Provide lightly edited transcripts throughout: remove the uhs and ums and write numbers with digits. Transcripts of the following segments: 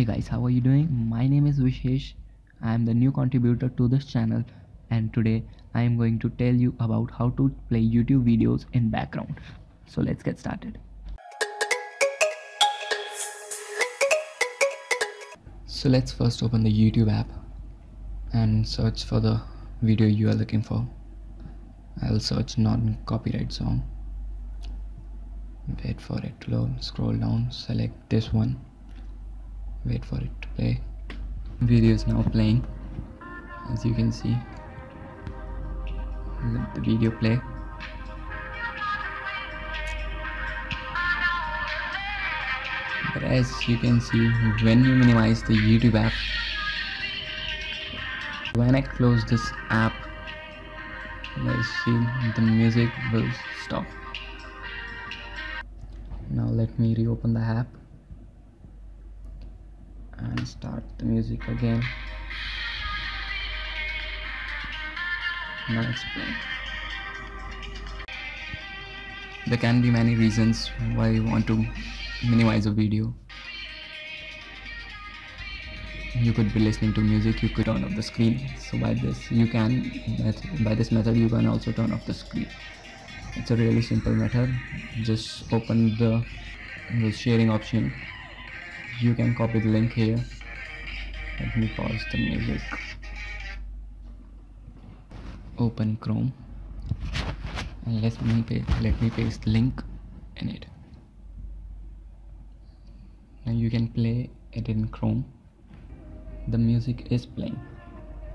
Hey guys, how are you doing? My name is Vishesh. I am the new contributor to this channel, and today I am going to tell you about how to play YouTube videos in background. So let's get started. So let's first open the YouTube app and search for the video you are looking for. I'll search non-copyright song. Wait for it to load, scroll down, select this one. Wait for it to play. Video is now playing, as you can see. Let the video play. But as you can see, when you minimize the YouTube app, when I close this app, let's see, the music will stop. Now let me reopen the app and start the music again. Now it's playing. There can be many reasons why you want to minimize a video. You could be listening to music, you could turn off the screen. So by this method you can also turn off the screen. It's a really simple method. Just open the sharing option. You can copy the link here. Let me pause the music. Open Chrome and let me paste the link in it. Now you can play it in Chrome. The music is playing,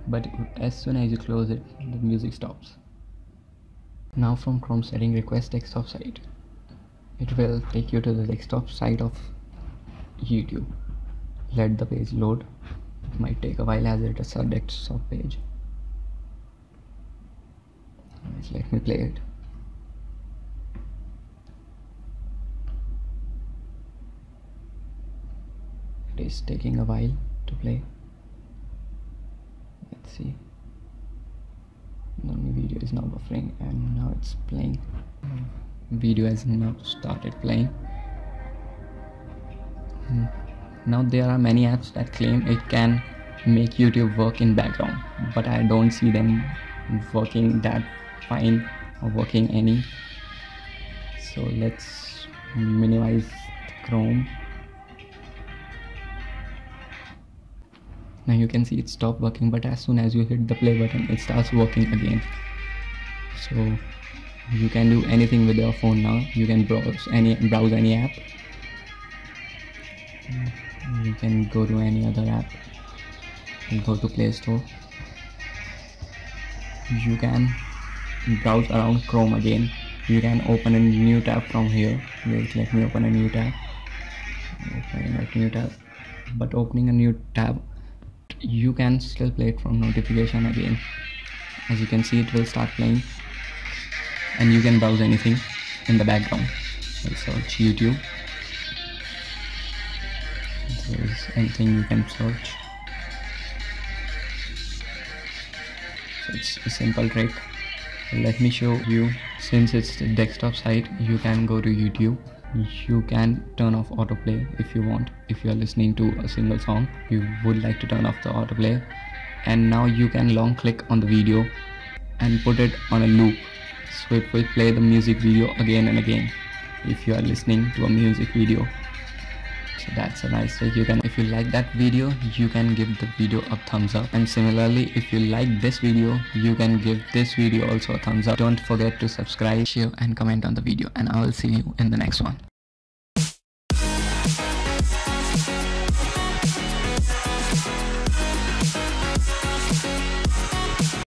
but as soon as you close it, the music stops. Now from Chrome setting, request desktop site. It will take you to the desktop site of YouTube. Let the page load. It might take a while as it is a desktop page. Let me play it. It is taking a while to play. Let's see. The video is now buffering and now it's playing. Video has now started playing. Now there are many apps that claim it can make YouTube work in background, but I don't see them working that fine or working any. So let's minimize Chrome. Now you can see it stopped working, but as soon as you hit the play button, it starts working again. So you can do anything with your phone now. You can browse any app. You can go to any other app. You go to Play Store. You can browse around Chrome again. You can open a new tab from here. Wait, let me open a new tab. Open a new tab. But opening a new tab, you can still play it from notification again. As you can see, it will start playing, and you can browse anything in the background. I'll search YouTube. If there is anything you can search. So it's a simple trick. Let me show you. Since it's the desktop site, you can go to YouTube. You can turn off autoplay if you want. If you are listening to a single song, you would like to turn off the autoplay. And now you can long click on the video and put it on a loop, so it will play the music video again and again if you are listening to a music video. So that's a nice trick. If you like that video, you can give the video a thumbs up, and similarly, if you like this video, you can give this video also a thumbs up. Don't forget to subscribe, share and comment on the video, and I will see you in the next one.